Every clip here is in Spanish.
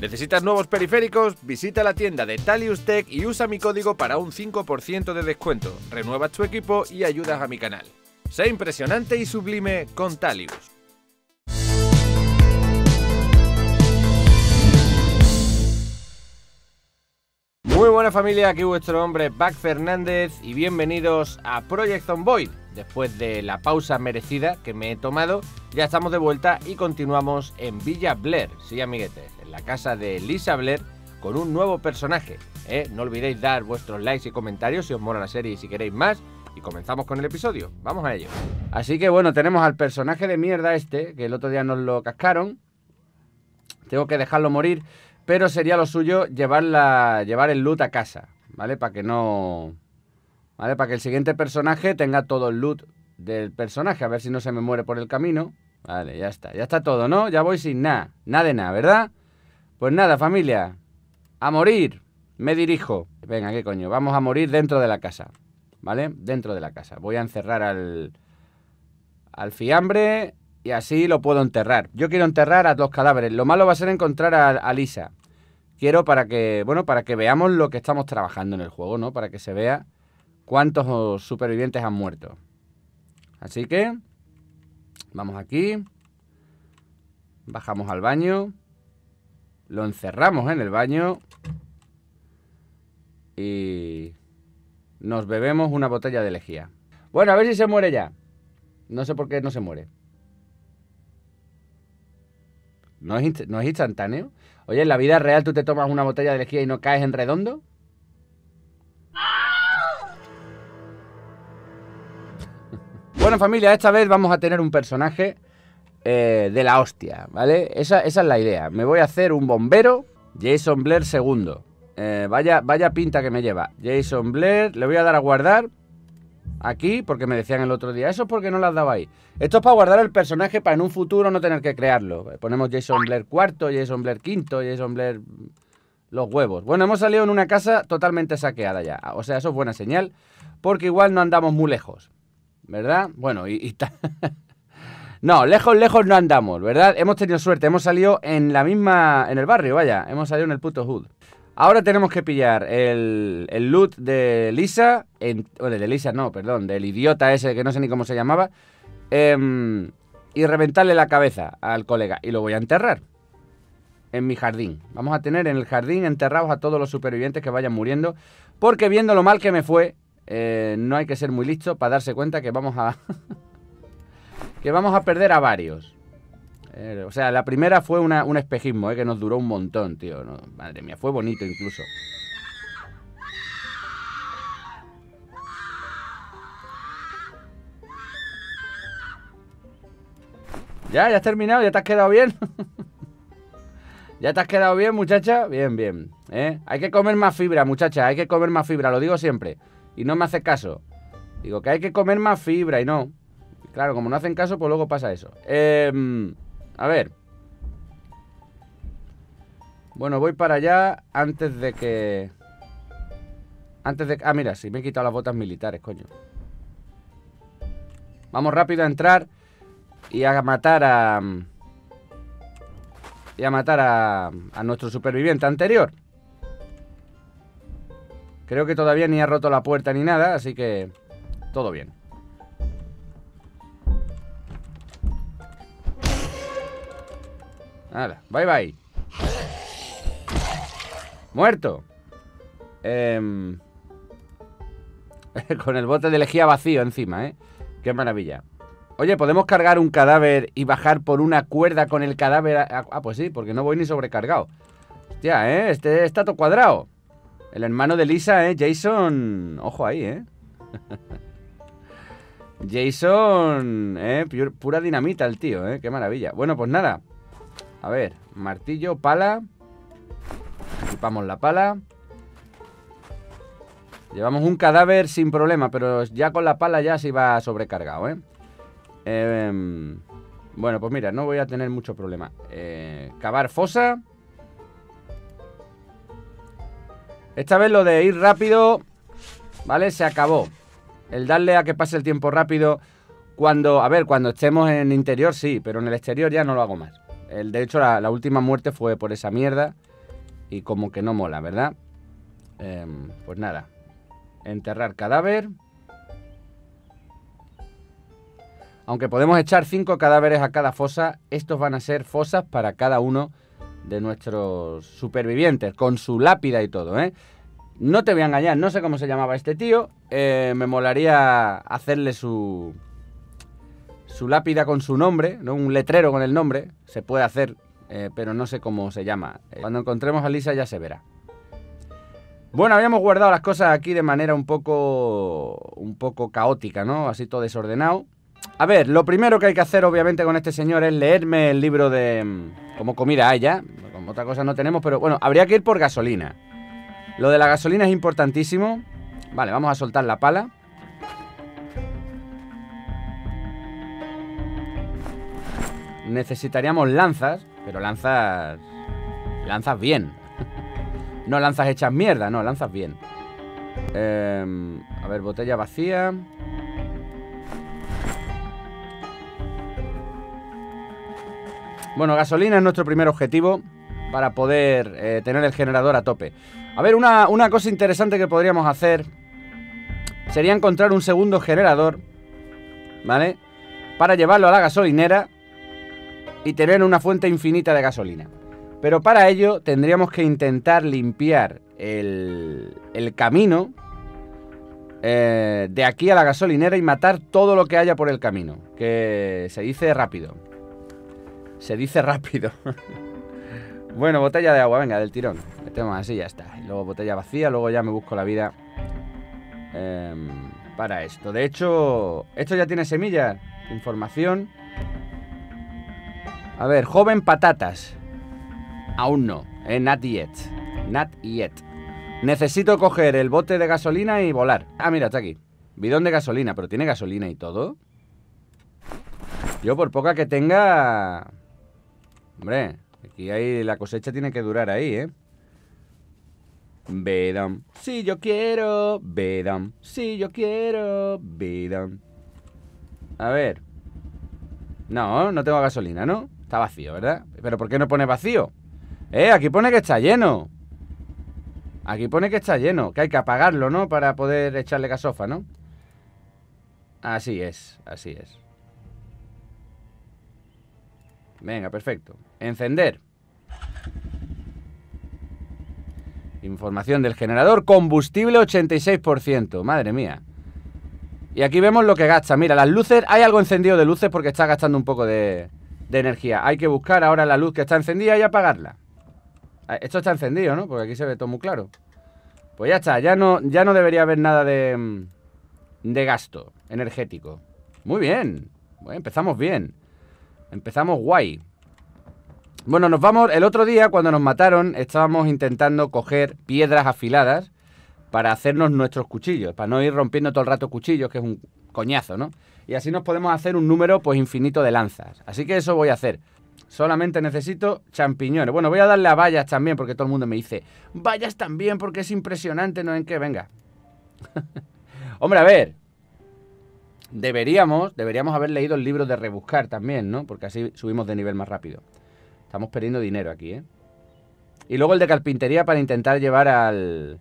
¿Necesitas nuevos periféricos? Visita la tienda de Talius Tech y usa mi código para un 5% de descuento. Renuevas tu equipo y ayudas a mi canal. Sé impresionante y sublime con Talius. Muy buena familia, aquí vuestro hombre Buck Fernández y bienvenidos a Project Zomboid. Después de la pausa merecida que me he tomado, ya estamos de vuelta y continuamos en Villa Blair, sí amiguetes, en la casa de Lisa Blair con un nuevo personaje. No olvidéis dar vuestros likes y comentarios si os mola la serie y si queréis más. Y comenzamos con el episodio, vamos a ello. Así que bueno, tenemos al personaje de mierda este, que el otro día nos lo cascaron. Tengo que dejarlo morir. Pero sería lo suyo llevar el loot a casa, ¿vale? Para que no... ¿vale? Para que el siguiente personaje tenga todo el loot del personaje. A ver si no se me muere por el camino. Vale, ya está todo, ¿no? Ya voy sin nada, nada de nada, ¿verdad? Pues nada, familia, a morir, me dirijo. Venga, ¿qué coño? Vamos a morir dentro de la casa, ¿vale? Dentro de la casa. Voy a encerrar al fiambre y así lo puedo enterrar. Yo quiero enterrar a los cadáveres. Lo malo va a ser encontrar a Lisa. Quiero para que, bueno, para que veamos lo que estamos trabajando en el juego, ¿no? Para que se vea cuántos supervivientes han muerto. Así que vamos aquí. Bajamos al baño. Lo encerramos en el baño. Y nos bebemos una botella de lejía. Bueno, a ver si se muere ya. No sé por qué no se muere. ¿No es instantáneo? Oye, ¿en la vida real tú te tomas una botella de lejía y no caes en redondo? Bueno, familia, esta vez vamos a tener un personaje de la hostia, ¿vale? Esa es la idea. Me voy a hacer un bombero, Jason Blair II. Vaya pinta que me lleva. Jason Blair, le voy a dar a guardar aquí, porque me decían el otro día, eso es porque no las daba ahí. Esto es para guardar el personaje para en un futuro no tener que crearlo. Ponemos Jason Blair IV, Jason Blair V, Jason Blair... los huevos. Bueno, hemos salido en una casa totalmente saqueada ya. O sea, eso es buena señal, porque igual no andamos muy lejos, ¿verdad? Bueno, no, lejos no andamos, ¿verdad? Hemos tenido suerte, hemos salido en la misma... en el barrio, vaya, hemos salido en el puto hood. Ahora tenemos que pillar el loot de Lisa, del idiota ese que no sé ni cómo se llamaba, y reventarle la cabeza al colega. Y lo voy a enterrar en mi jardín. Vamos a tener en el jardín enterrados a todos los supervivientes que vayan muriendo, porque viendo lo mal que me fue, no hay que ser muy listo para darse cuenta que vamos a que vamos a perder a varios. O sea, la primera fue un espejismo, que nos duró un montón, tío, ¿no? Madre mía, fue bonito incluso. Ya has terminado, ya te has quedado bien. Ya te has quedado bien, muchacha. Bien, hay que comer más fibra, muchacha, hay que comer más fibra, lo digo siempre. Y no me hace caso. Digo que hay que comer más fibra y no. Claro, como no hacen caso, pues luego pasa eso. A ver. Bueno, voy para allá antes de que... Ah, mira, sí, me he quitado las botas militares, coño. Vamos rápido a entrar y a matar a... a nuestro superviviente anterior. Creo que todavía ni ha roto la puerta ni nada, así que... todo bien. Nada, bye bye. Muerto. Con el bote de lejía vacío encima, Qué maravilla. Oye, ¿podemos cargar un cadáver y bajar por una cuerda con el cadáver? Ah, pues sí, porque no voy ni sobrecargado. Hostia, este está todo cuadrado. El hermano de Lisa, Jason. Ojo ahí, Jason, pura dinamita el tío, Qué maravilla. Bueno, pues nada. A ver, martillo, pala. Equipamos la pala. Llevamos un cadáver sin problema, pero ya con la pala ya se iba sobrecargado, bueno, pues mira, no voy a tener mucho problema. Cavar fosa. Esta vez lo de ir rápido, ¿vale? Se acabó. El darle a que pase el tiempo rápido cuando estemos en interior sí, pero en el exterior ya no lo hago más. De hecho, la última muerte fue por esa mierda. Y como que no mola, ¿verdad? Pues nada. Enterrar cadáver. Aunque podemos echar 5 cadáveres a cada fosa, estos van a ser fosas para cada uno de nuestros supervivientes, con su lápida y todo, ¿eh? No te voy a engañar, no sé cómo se llamaba este tío. Me molaría hacerle su lápida con su nombre, ¿no? Un letrero con el nombre. Se puede hacer, pero no sé cómo se llama. Cuando encontremos a Lisa ya se verá. Bueno, habíamos guardado las cosas aquí de manera un poco caótica, ¿no? Así todo desordenado. A ver, lo primero que hay que hacer, obviamente, con este señor es leerme el libro de... Como comida hay ya, como otra cosa no tenemos, pero bueno, habría que ir por gasolina. Lo de la gasolina es importantísimo. Vale, vamos a soltar la pala. Necesitaríamos lanzas, pero lanzas... Lanzas bien. No lanzas hechas mierda, no, lanzas bien. A ver, botella vacía. Bueno, gasolina es nuestro primer objetivo para poder tener el generador a tope. A ver, una cosa interesante que podríamos hacer sería encontrar un segundo generador, ¿vale? Para llevarlo a la gasolinera y tener una fuente infinita de gasolina. Pero para ello tendríamos que intentar limpiar el camino de aquí a la gasolinera y matar todo lo que haya por el camino, que se dice rápido. Se dice rápido. Bueno, botella de agua, venga, del tirón. Metemos así, ya está. Y luego botella vacía, luego ya me busco la vida para esto. De hecho, esto ya tiene semillas. Información. A ver, joven patatas. Aún no, not yet. Not yet. Necesito coger el bote de gasolina y volar. Ah, mira, está aquí. Bidón de gasolina, pero tiene gasolina y todo. Yo por poca que tenga... Hombre, aquí hay... La cosecha tiene que durar ahí, ¿eh? Bedam. Si yo quiero. Bedam. Si yo quiero. Bedam. A ver. No, no tengo gasolina, ¿no? Está vacío, ¿verdad? ¿Pero por qué no pone vacío? Aquí pone que está lleno. Aquí pone que está lleno. Que hay que apagarlo, ¿no? Para poder echarle gasofa, ¿no? Así es, así es. Venga, perfecto. Encender. Información del generador. Combustible 86%. Madre mía. Y aquí vemos lo que gasta. Mira, las luces. Hay algo encendido de luces porque está gastando un poco de energía. Hay que buscar ahora la luz que está encendida y apagarla. Esto está encendido, ¿no? Porque aquí se ve todo muy claro. Pues ya está. Ya no debería haber nada de gasto energético. Muy bien. Bueno, empezamos bien. Empezamos guay. Bueno, nos vamos... El otro día, cuando nos mataron, estábamos intentando coger piedras afiladas para hacernos nuestros cuchillos, para no ir rompiendo todo el rato cuchillos, que es un coñazo, ¿no? Y así nos podemos hacer un número, pues, infinito de lanzas. Así que eso voy a hacer. Solamente necesito champiñones. Bueno, voy a darle a bayas también, porque todo el mundo me dice bayas también, porque es impresionante, ¿no? ¿En qué? Venga. Hombre, a ver... Deberíamos haber leído el libro de rebuscar también, ¿no? Porque así subimos de nivel más rápido. Estamos perdiendo dinero aquí, ¿eh? Y luego el de carpintería para intentar llevar al...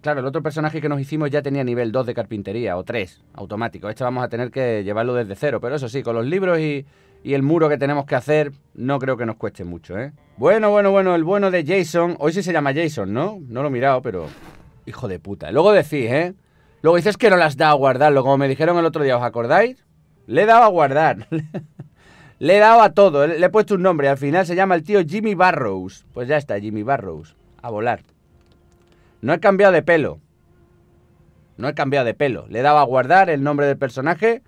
Claro, el otro personaje que nos hicimos ya tenía nivel 2 de carpintería, o 3, automático. Este vamos a tener que llevarlo desde cero, pero eso sí, con los libros y el muro que tenemos que hacer, no creo que nos cueste mucho, ¿eh? Bueno, el bueno de Jason... Hoy sí se llama Jason, ¿no? No lo he mirado, pero... Hijo de puta. Luego decís, ¿eh? Luego dices que no las da a guardarlo, como me dijeron el otro día, ¿os acordáis? Le he dado a guardar. Le he dado a todo, le he puesto un nombre. Al final se llama el tío Jimmy Barrows. Pues ya está, Jimmy Barrows. A volar. No he cambiado de pelo. No he cambiado de pelo. Le he dado a guardar el nombre del personaje,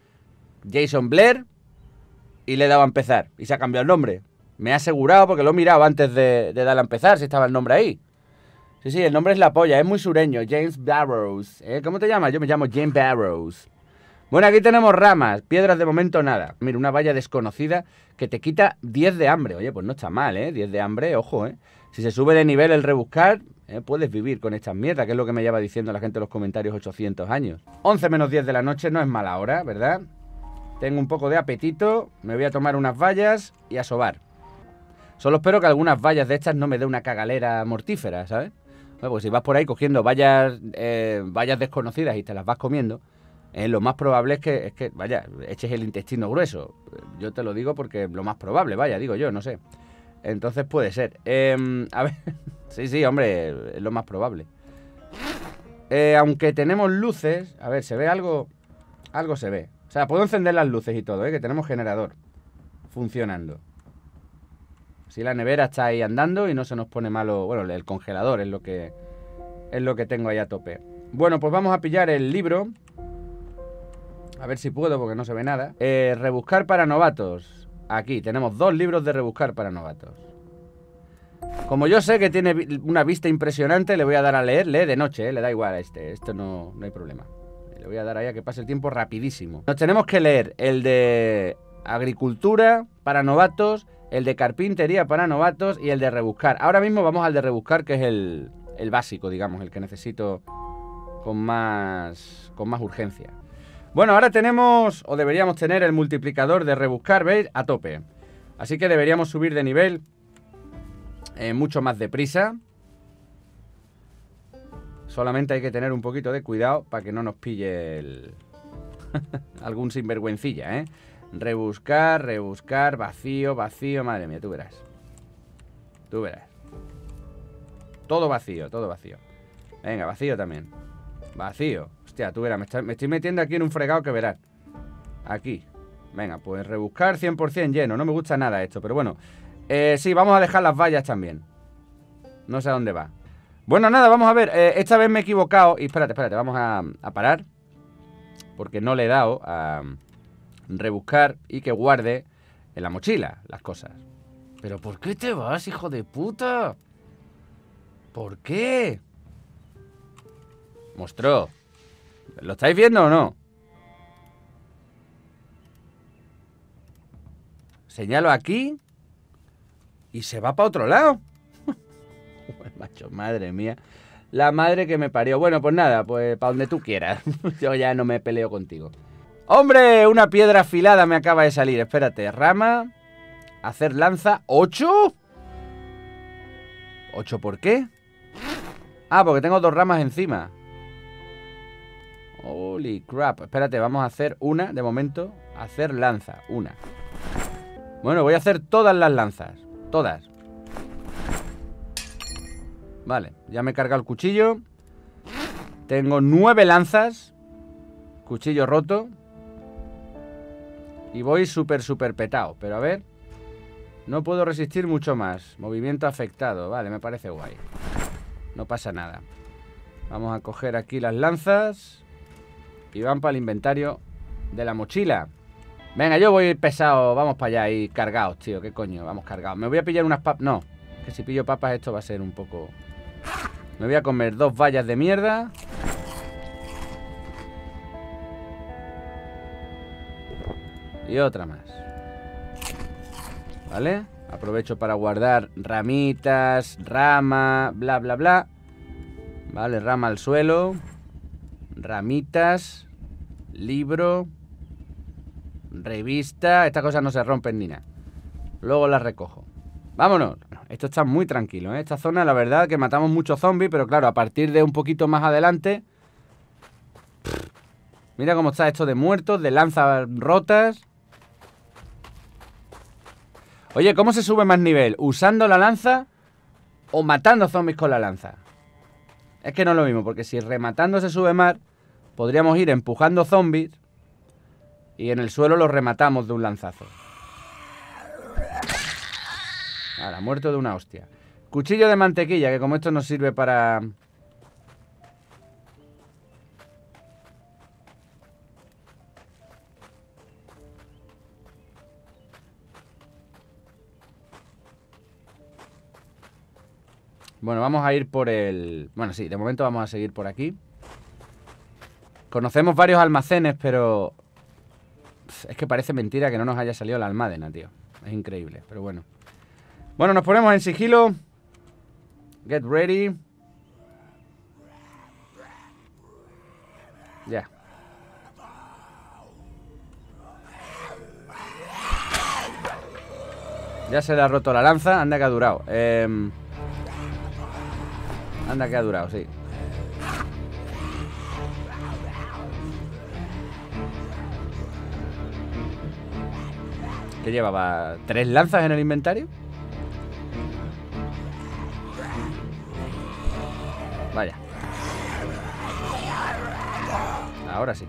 Jason Blair, y le he dado a empezar. Y se ha cambiado el nombre. Me he asegurado porque lo he mirado antes de dar a empezar, si estaba el nombre ahí. Sí, el nombre es la polla, es muy sureño. James Barrows. ¿Cómo te llamas? Yo me llamo James Barrows. Bueno, aquí tenemos ramas, piedras de momento nada. Mira, una valla desconocida que te quita 10 de hambre. Oye, pues no está mal, ¿eh? 10 de hambre, ojo, ¿eh? Si se sube de nivel el rebuscar, puedes vivir con estas mierdas, que es lo que me lleva diciendo la gente en los comentarios 800 años. 11 menos 10 de la noche no es mala hora, ¿verdad? Tengo un poco de apetito, me voy a tomar unas bayas y a sobar. Solo espero que algunas bayas de estas no me dé una cagalera mortífera, ¿sabes? Bueno, pues si vas por ahí cogiendo bayas, bayas desconocidas y te las vas comiendo, lo más probable es que, vaya, eches el intestino grueso. Yo te lo digo porque lo más probable, vaya, digo yo, no sé. Entonces puede ser. A ver, sí, hombre, es lo más probable. Aunque tenemos luces, a ver, se ve algo, algo se ve. O sea, puedo encender las luces y todo, que tenemos generador funcionando. Si la nevera está ahí andando y no se nos pone malo. Bueno, el congelador es lo que tengo ahí a tope. Bueno, pues vamos a pillar el libro. A ver si puedo porque no se ve nada. Rebuscar para novatos. Aquí tenemos 2 libros de rebuscar para novatos. Como yo sé que tiene una vista impresionante, le voy a dar a leer. Lee de noche, le da igual a este. Esto no hay problema. Le voy a dar ahí a que pase el tiempo rapidísimo. Nos tenemos que leer el de agricultura para novatos, el de carpintería para novatos y el de rebuscar. Ahora mismo vamos al de rebuscar, que es el básico, digamos, el que necesito con más urgencia. Bueno, ahora tenemos, o deberíamos tener, el multiplicador de rebuscar, ¿veis? A tope. Así que deberíamos subir de nivel mucho más deprisa. Solamente hay que tener un poquito de cuidado para que no nos pille algún sinvergüencilla, ¿eh? Rebuscar, rebuscar, vacío, vacío. Madre mía, tú verás. Tú verás. Todo vacío, todo vacío. Venga, vacío también. Vacío. Hostia, tú verás, me estoy metiendo aquí en un fregado que verás. Aquí. Venga, pues rebuscar 100% lleno. No me gusta nada esto, pero bueno. Sí, vamos a dejar las vallas también. No sé a dónde va. Bueno, nada, vamos a ver. Esta vez me he equivocado. Y espérate, vamos a parar. Porque no le he dado a rebuscar y que guarde en la mochila las cosas. ¿Pero por qué te vas, hijo de puta? ¿Por qué? Monstruo. ¿Lo estáis viendo o no? Señalo aquí y se va para otro lado. Macho, madre mía. La madre que me parió. Bueno, pues nada, pues para donde tú quieras. Yo ya no me peleo contigo. ¡Hombre! Una piedra afilada me acaba de salir. Espérate, rama. Hacer lanza. ¿8? ¿8 por qué? Ah, porque tengo 2 ramas encima. Holy crap. Espérate, vamos a hacer una de momento. Hacer lanza, una. Bueno, voy a hacer todas las lanzas. Todas. Vale, ya me he cargado el cuchillo. Tengo 9 lanzas. Cuchillo roto. Y voy súper petado. Pero a ver. No puedo resistir mucho más. Movimiento afectado. Vale, me parece guay. No pasa nada. Vamos a coger aquí las lanzas. Y van para el inventario de la mochila. Venga, yo voy pesado. Vamos para allá y cargados, tío. ¿Qué coño? Vamos cargados. Me voy a pillar unas papas. No, que si pillo papas esto va a ser un poco... Me voy a comer 2 vallas de mierda. Y otra más. ¿Vale? Aprovecho para guardar ramitas, rama, bla, bla, bla. Vale, rama al suelo. Ramitas. Libro. Revista. Estas cosas no se rompen ni nada. Luego las recojo. ¡Vámonos! Esto está muy tranquilo, ¿eh? Esta zona, la verdad, que matamos muchos zombies. Pero claro, a partir de un poquito más adelante... Mira cómo está esto de muertos, de lanzas rotas... Oye, ¿cómo se sube más nivel? ¿Usando la lanza o matando zombies con la lanza? Es que no es lo mismo, porque si rematando se sube más, podríamos ir empujando zombies y en el suelo los rematamos de un lanzazo. Ahora, muerto de una hostia. Cuchillo de mantequilla, que como esto nos sirve para... Bueno, vamos a ir por el... Bueno, sí, de momento vamos a seguir por aquí. Conocemos varios almacenes, pero... Es que parece mentira que no nos haya salido la almádena, tío. Es increíble, pero bueno. Bueno, nos ponemos en sigilo. Get ready. Ya. Ya se le ha roto la lanza. Anda que ha durado. Anda que ha durado, sí. ¿Qué llevaba? ¿3 lanzas en el inventario? Vaya. Ahora sí.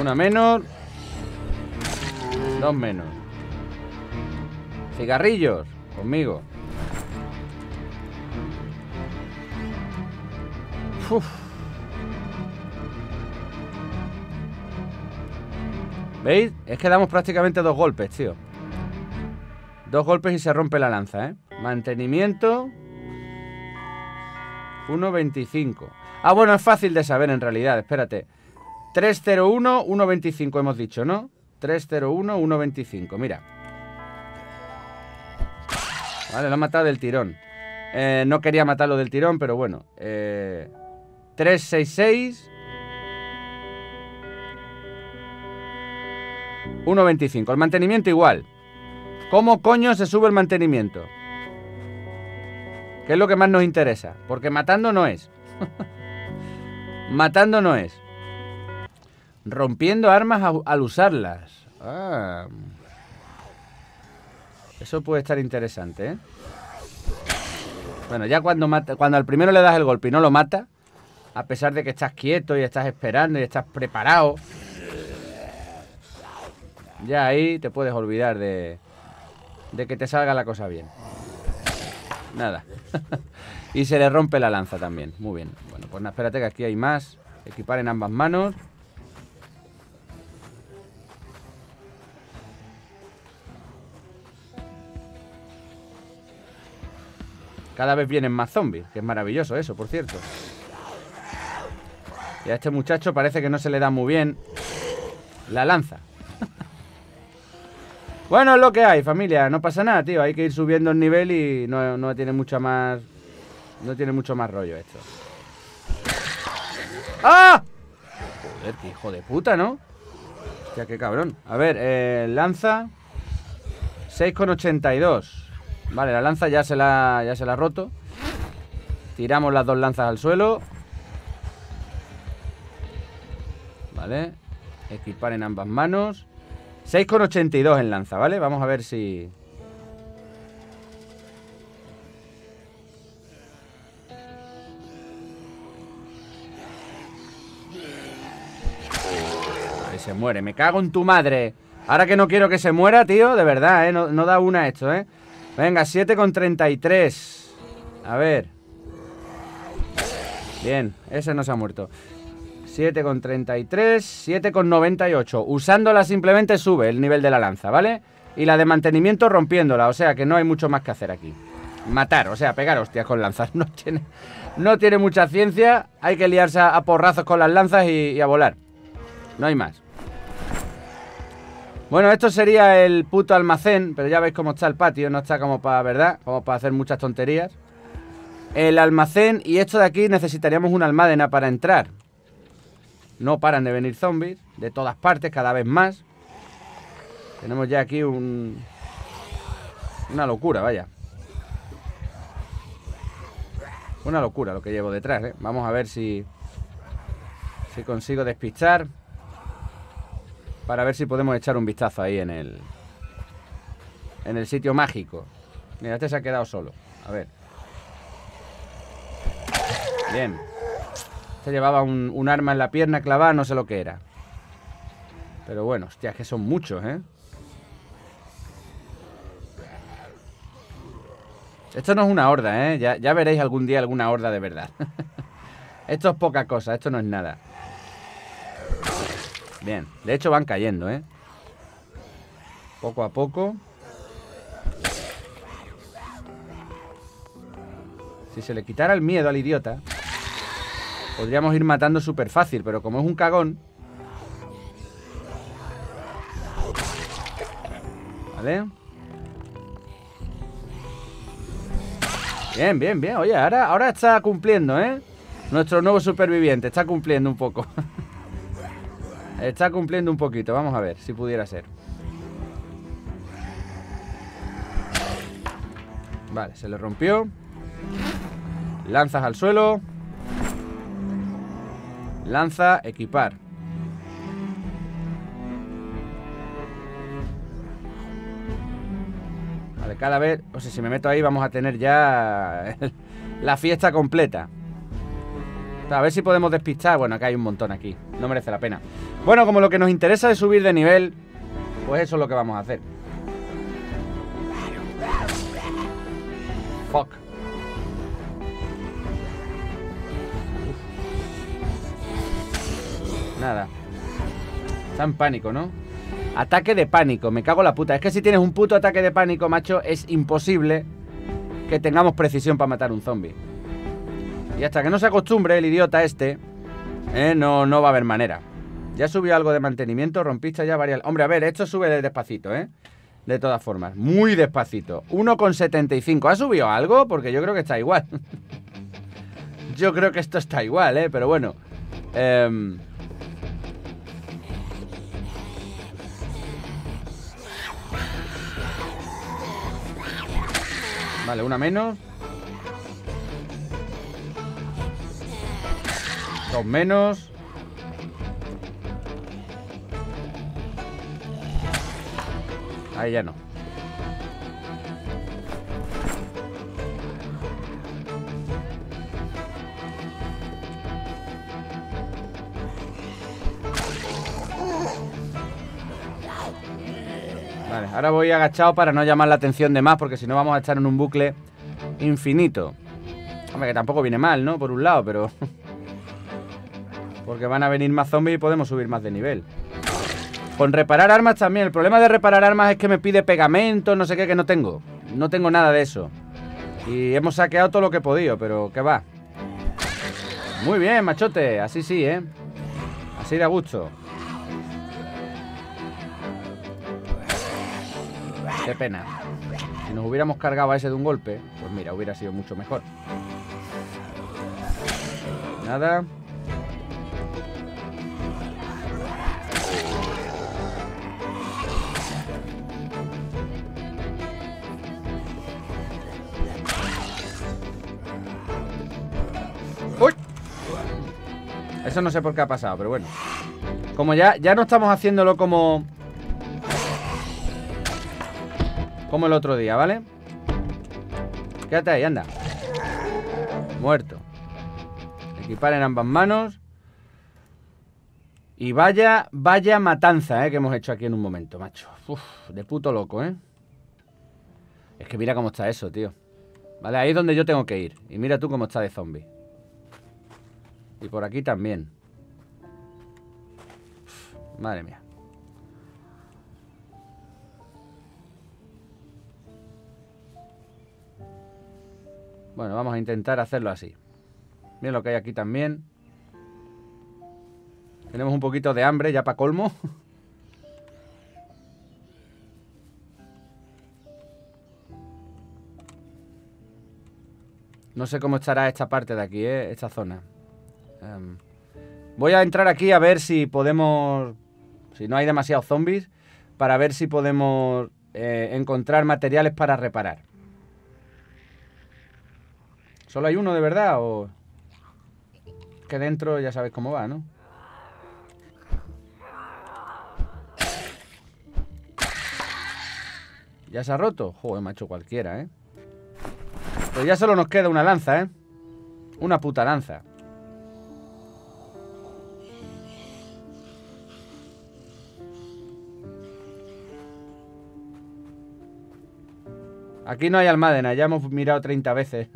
Una menos. 2 menos. Cigarrillos, conmigo. Uf. ¿Veis? Es que damos prácticamente 2 golpes, tío. 2 golpes y se rompe la lanza, ¿eh? Mantenimiento 1.25. Ah, bueno, es fácil de saber en realidad. Espérate. 301, 1.25 hemos dicho, ¿no? 301, 1.25, mira. Vale, lo ha matado del tirón. No quería matarlo del tirón, pero bueno. 366, 1.25. El mantenimiento igual. ¿Cómo coño se sube el mantenimiento? Que es lo que más nos interesa. Porque matando no es. Matando no es. Rompiendo armas al usarlas. Ah. Eso puede estar interesante, ¿eh? Bueno, ya cuando al primero le das el golpe y no lo mata, a pesar de que estás quieto y estás esperando y estás preparado, ya ahí te puedes olvidar de que te salga la cosa bien. Nada. Y se le rompe la lanza también. Muy bien. Bueno, pues no, espérate que aquí hay más. Equipar en ambas manos. Cada vez vienen más zombies, que es maravilloso eso, por cierto. Y a este muchacho parece que no se le da muy bien la lanza. Bueno, es lo que hay, familia. No pasa nada, tío. Hay que ir subiendo el nivel y no tiene mucha más... No tiene mucho más rollo esto. ¡Ah! Joder, qué hijo de puta, ¿no? Hostia, qué cabrón. A ver, lanza... 6,82. Vale, la lanza ya se la ha roto. Tiramos las 2 lanzas al suelo. Vale. Equipar en ambas manos. 6,82 en lanza, ¿vale? Vamos a ver si... Ahí se muere. Me cago en tu madre. Ahora que no quiero que se muera, tío. De verdad, ¿eh? No da una esto, ¿eh? Venga, 7,33. A ver. Bien, ese no se ha muerto. 7,33, 7,98. Usándola simplemente sube el nivel de la lanza, ¿vale? Y la de mantenimiento rompiéndola, o sea que no hay mucho más que hacer aquí. Matar, o sea, pegar hostias con lanzas. No tiene mucha ciencia. Hay que liarse a porrazos con las lanzas y a volar. No hay más. Bueno, esto sería el puto almacén, pero ya veis cómo está el patio, no está como para, ¿verdad? Como para hacer muchas tonterías. El almacén y esto de aquí necesitaríamos una almádena para entrar. No paran de venir zombies, de todas partes, cada vez más. Tenemos ya aquí una locura, vaya. Una locura lo que llevo detrás, ¿eh? Vamos a ver si consigo despistar. Para ver si podemos echar un vistazo ahí en el sitio mágico. Mira, este se ha quedado solo. A ver. Bien. Este llevaba un arma en la pierna clavada, no sé lo que era. Pero bueno, hostia, es que son muchos, ¿eh? Esto no es una horda, ¿eh? Ya veréis algún día alguna horda de verdad. Esto es poca cosa, esto no es nada. Bien, de hecho van cayendo, ¿eh? Poco a poco. Si se le quitara el miedo al idiota, podríamos ir matando súper fácil, pero como es un cagón... ¿Vale? Bien, bien, bien. Oye, ahora está cumpliendo, ¿eh? Nuestro nuevo superviviente está cumpliendo un poco. Está cumpliendo un poquito, vamos a ver si pudiera ser. Vale, se le rompió. Lanzas al suelo. Lanza, equipar. Vale, cada vez, o sea, si me meto ahí vamos a tener ya la fiesta completa. A ver si podemos despistar. Bueno, acá hay un montón aquí, no merece la pena. Bueno, como lo que nos interesa es subir de nivel, pues eso es lo que vamos a hacer. Fuck. Nada. Está en pánico, ¿no? Ataque de pánico, me cago en la puta. Es que si tienes un puto ataque de pánico, macho, es imposible que tengamos precisión para matar un zombie. Y hasta que no se acostumbre el idiota este, no va a haber manera. Ya subió algo de mantenimiento, rompiste ya varias... Hombre, a ver, esto sube despacito, ¿eh? De todas formas, muy despacito. 1,75. ¿Ha subido algo? Porque yo creo que está igual. Yo creo que esto está igual, ¿eh? Pero bueno. Vale, una menos. Dos menos. Ahí ya no. Vale, ahora voy agachado para no llamar la atención de más, porque si no vamos a estar en un bucle infinito. Hombre, que tampoco viene mal, ¿no? Por un lado, pero... porque van a venir más zombies y podemos subir más de nivel. Con reparar armas también. El problema de reparar armas es que me pide pegamento, no sé qué, que no tengo. No tengo nada de eso. Y hemos saqueado todo lo que he podido, pero ¿qué va? Muy bien, machote. Así sí, ¿eh? Así de a gusto. Qué pena. Si nos hubiéramos cargado a ese de un golpe, pues mira, hubiera sido mucho mejor. Nada... Eso no sé por qué ha pasado, pero bueno. Como ya no estamos haciéndolo como el otro día, ¿vale? Quédate ahí, anda. Muerto. Equipar en ambas manos. Y vaya matanza, que hemos hecho aquí en un momento, macho. Uf, de puto loco, ¿eh? Es que mira cómo está eso, tío. Vale, ahí es donde yo tengo que ir. Y mira tú cómo está de zombie. Y por aquí también. Uf, madre mía. Bueno, vamos a intentar hacerlo así. Miren lo que hay aquí también. Tenemos un poquito de hambre ya para colmo. No sé cómo estará esta parte de aquí, ¿eh? Esta zona. Voy a entrar aquí a ver si podemos, si no hay demasiados zombies, para ver si podemos encontrar materiales para reparar. ¿Solo hay uno de verdad? O que dentro ya sabes cómo va, ¿no? ¿Ya se ha roto? Joder, macho, cualquiera, ¿eh? Pues ya solo nos queda una lanza, ¿eh? Una puta lanza. Aquí no hay almádena, ya hemos mirado 30 veces.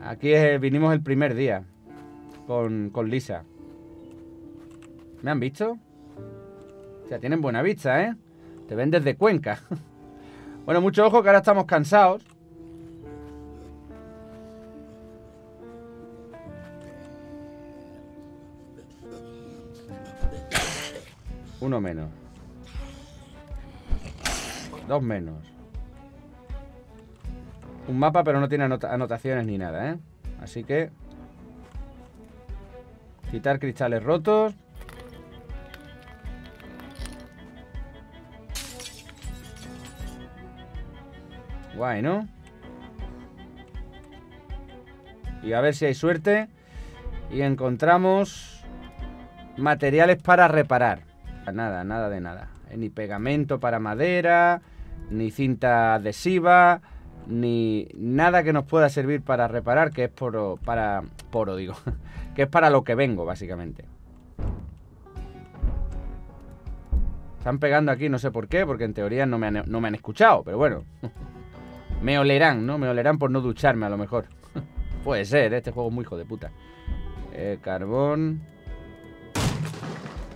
Aquí vinimos el primer día con Lisa. ¿Me han visto? O sea, tienen buena vista, ¿eh? Te ven desde Cuenca. Bueno, mucho ojo que ahora estamos cansados. Uno menos. Dos menos. Un mapa, pero no tiene anotaciones ni nada, ¿eh? Así que... quitar cristales rotos. Guay, ¿no? Y a ver si hay suerte y encontramos materiales para reparar. Nada, nada de nada. Ni pegamento para madera, ni cinta adhesiva, ni nada que nos pueda servir para reparar, que es para que es para lo que vengo, básicamente. Están pegando aquí, no sé por qué, porque en teoría no me han escuchado, pero bueno. Me olerán, ¿no? Me olerán por no ducharme, a lo mejor. Puede ser, este juego es muy hijo de puta. Carbón.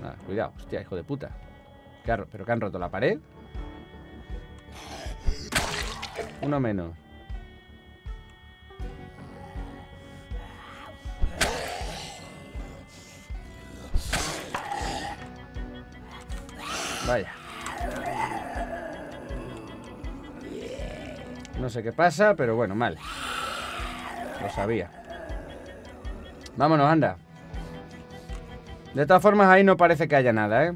Nada, cuidado, hostia, hijo de puta. ¿Pero que han roto la pared? Uno menos. Vaya. No sé qué pasa, pero bueno, mal. Lo sabía. Vámonos, anda. De todas formas, ahí no parece que haya nada, ¿eh?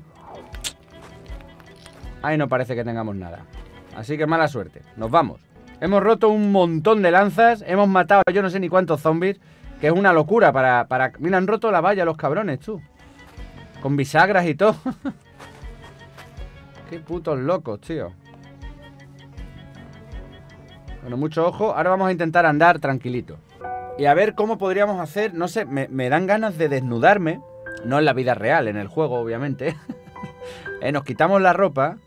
Ahí no parece que tengamos nada. Así que mala suerte. Nos vamos. Hemos roto un montón de lanzas. Hemos matado yo no sé ni cuántos zombies. Que es una locura para... Mira, han roto la valla los cabrones, tú. Con bisagras y todo. Qué putos locos, tío. Bueno, mucho ojo. Ahora vamos a intentar andar tranquilito. Y a ver cómo podríamos hacer... No sé, me dan ganas de desnudarme. No en la vida real, en el juego, obviamente. Nos quitamos la ropa...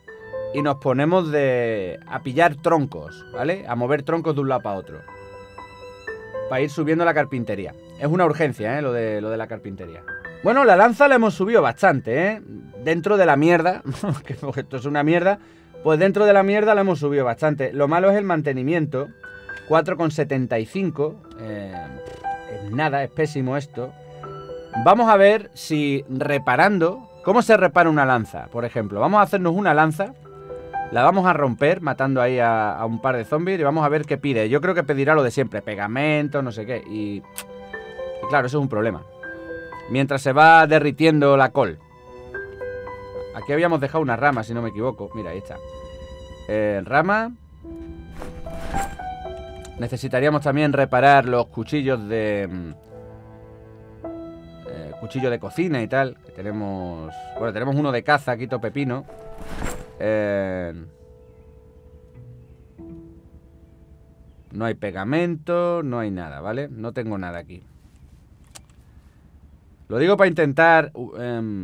Y nos ponemos a pillar troncos, ¿vale? A mover troncos de un lado para otro. Para ir subiendo la carpintería. Es una urgencia, ¿eh? Lo de la carpintería. Bueno, la lanza la hemos subido bastante, ¿eh? Dentro de la mierda. Porque esto es una mierda. Pues dentro de la mierda la hemos subido bastante. Lo malo es el mantenimiento. 4,75. Es nada, es pésimo esto. Vamos a ver si reparando... ¿Cómo se repara una lanza? Por ejemplo, vamos a hacernos una lanza... La vamos a romper matando ahí a un par de zombies y vamos a ver qué pide. Yo creo que pedirá lo de siempre, pegamento, no sé qué. Y claro, eso es un problema. Mientras se va derritiendo la col. Aquí habíamos dejado una rama, si no me equivoco. Mira, ahí está. Rama. Necesitaríamos también reparar los cuchillos de... cuchillo de cocina y tal. Que tenemos... Bueno, tenemos uno de caza, quito pepino. No hay pegamento, no hay nada, ¿vale? No tengo nada aquí. Lo digo para intentar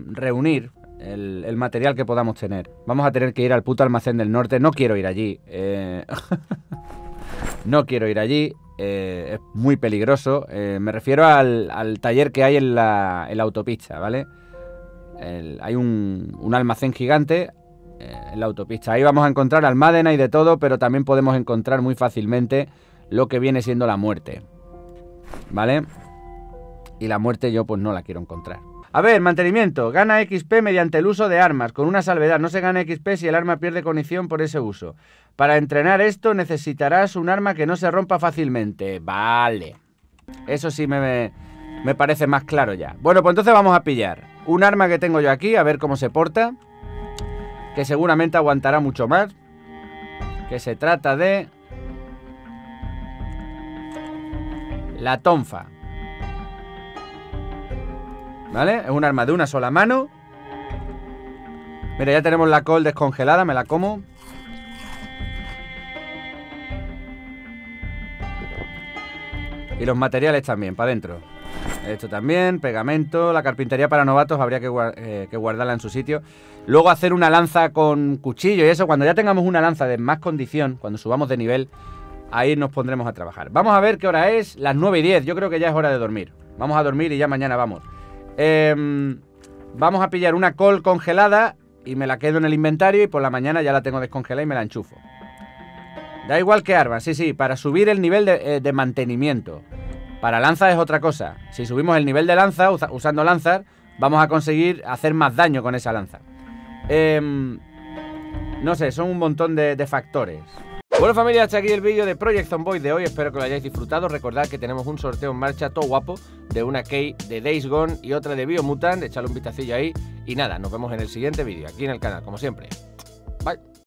reunir el material que podamos tener. Vamos a tener que ir al puto almacén del norte. No quiero ir allí. No quiero ir allí. Es muy peligroso. Me refiero al taller que hay en la autopista, ¿vale? Hay un almacén gigante en la autopista. Ahí vamos a encontrar almádena y de todo, pero también podemos encontrar muy fácilmente lo que viene siendo la muerte, ¿vale? Y la muerte yo pues no la quiero encontrar. A ver, mantenimiento. Gana XP mediante el uso de armas, con una salvedad. No se gana XP si el arma pierde condición por ese uso. Para entrenar esto necesitarás un arma que no se rompa fácilmente. Vale. Eso sí me parece más claro ya. Bueno, pues entonces vamos a pillar un arma que tengo yo aquí, a ver cómo se porta. Que seguramente aguantará mucho más. Que se trata de... la tonfa. ¿Vale? Es un arma de una sola mano. Mira, ya tenemos la col descongelada. Me la como. Y los materiales también, para adentro. Esto también, pegamento. La carpintería para novatos habría que guardarla en su sitio. Luego hacer una lanza con cuchillo y eso. Cuando ya tengamos una lanza de más condición, cuando subamos de nivel, ahí nos pondremos a trabajar. Vamos a ver qué hora es. Las 9:10. Yo creo que ya es hora de dormir. Vamos a dormir y ya mañana vamos. Vamos a pillar una col congelada y me la quedo en el inventario y por la mañana ya la tengo descongelada y me la enchufo. Da igual que arma, sí, para subir el nivel de mantenimiento. Para lanza es otra cosa. Si subimos el nivel de lanza, usando lanzas, vamos a conseguir hacer más daño con esa lanza. No sé, son un montón de factores. Bueno, familia, hasta aquí el vídeo de Project Zomboid de hoy. Espero que lo hayáis disfrutado. Recordad que tenemos un sorteo en marcha todo guapo de una key de Days Gone y otra de Biomutant. Echadle un vistacillo ahí. Y nada, nos vemos en el siguiente vídeo aquí en el canal, como siempre. Bye.